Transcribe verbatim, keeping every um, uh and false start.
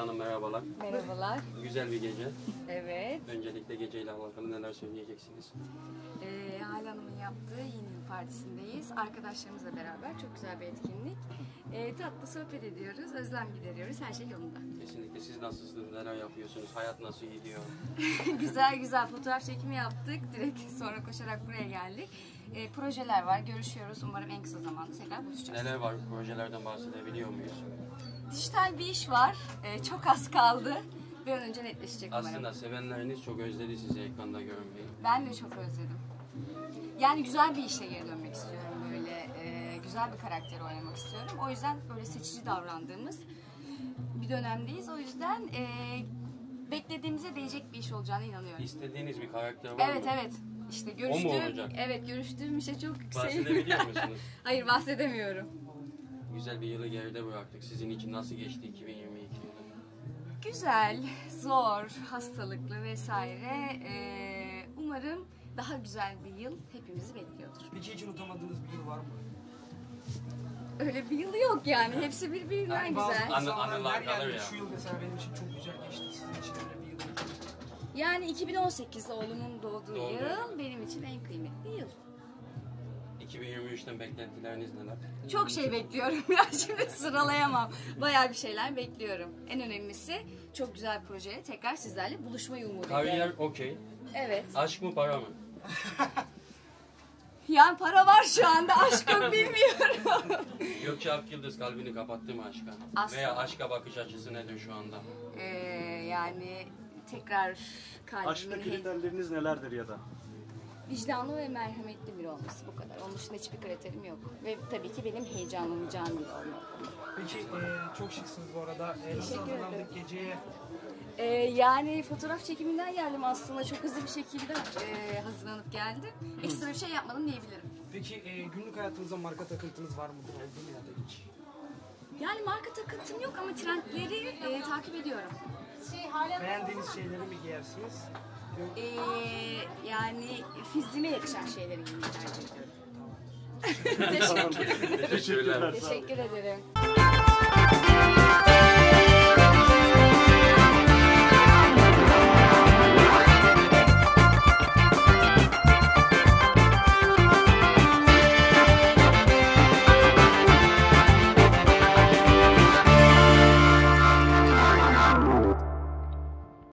Gökçe Hanım merhabalar. Merhabalar. Güzel bir gece. Evet. Öncelikle geceyle alakalı neler söyleyeceksiniz? Ee, Hale Hanım'ın yaptığı yeni yıl partisindeyiz. Arkadaşlarımızla beraber çok güzel bir etkinlik. Ee, tatlı sohbet ediyoruz, özlem gideriyoruz, her şey yolunda. Kesinlikle. Siz nasılsınız, neler yapıyorsunuz, hayat nasıl gidiyor? Güzel güzel fotoğraf çekimi yaptık. Direkt sonra koşarak buraya geldik. E, projeler var, görüşüyoruz. Umarım en kısa zamanda tekrar buluşacağız. Neler var, projelerden bahsedebiliyor muyuz? Dijital bir iş var. E, çok az kaldı. Bir an önce netleşecek umarım. Aslında sevenleriniz çok özledi sizi ekranda görmeyi. Ben de çok özledim. Yani güzel bir işe geri dönmek istiyorum. Böyle e, güzel bir karakteri oynamak istiyorum. O yüzden böyle seçici davrandığımız bir dönemdeyiz. O yüzden e, beklediğimize değecek bir iş olacağına inanıyorum. İstediğiniz bir karakter var mı? Evet, evet. İşte görüştüğüm, evet görüştüğüm işe çok bahsedebiliyor musunuz? Hayır, bahsedemiyorum. Güzel bir yılı geride bıraktık. Sizin için nasıl geçti iki bin yirmi iki yılı? Güzel, zor, hastalıklı vesaire. Ee, umarım daha güzel bir yıl hepimizi bekliyordur. Peki hiç unutamadığınız bir yıl var mı? Öyle bir yıl yok yani. Hepsi birbirinden yani güzel. Anı, anılar kalır ya. Şu yıl mesela benim için çok güzel geçti. Sizin için öyle bir yıl. Yani iki bin on sekiz oğlumun doğduğu Doğru. yıl benim için en kıymetli yıl. iki bin yirmi üçten beklentileriniz neler? Çok şey bekliyorum ya, şimdi sıralayamam. Bayağı bir şeyler bekliyorum. En önemlisi çok güzel bir proje. Tekrar sizlerle buluşmayı umut ediyorum. Kariyer okey. Evet. Aşk mı, para mı? Yani para var şu anda, aşkı bilmiyorum. Gökçe Akyıldız kalbini kapattı mı aşka? Aslında. Veya aşka bakış açısı nedir şu anda? Ee, yani... Tekrar kalbimi... Aşkta kriterleriniz nelerdir ya da? Vicdanlı ve merhametli biri olması, bu kadar. Onun dışında hiçbir kriterim yok. Ve tabii ki benim heyecanlanacağım biri olmalı. Peki, e, çok şıksınız bu arada. E, Teşekkür ederim. Geceye... E, yani fotoğraf çekiminden geldim aslında. Çok hızlı bir şekilde e, hazırlanıp geldim. Ekstra bir şey yapmadım diyebilirim. Peki, e, günlük hayatınızda marka takıntınız var mıdır? Olduğum yerde hiç. Yani marka takıntım yok ama trendleri e, takip ediyorum. Beğendiğiniz şeyleri mi giyersiniz? Ee, yani fiziğime yakışan şeyleri giymeyi tercih ediyorum. Teşekkür ederim. Teşekkür ederim. Teşekkür ederim.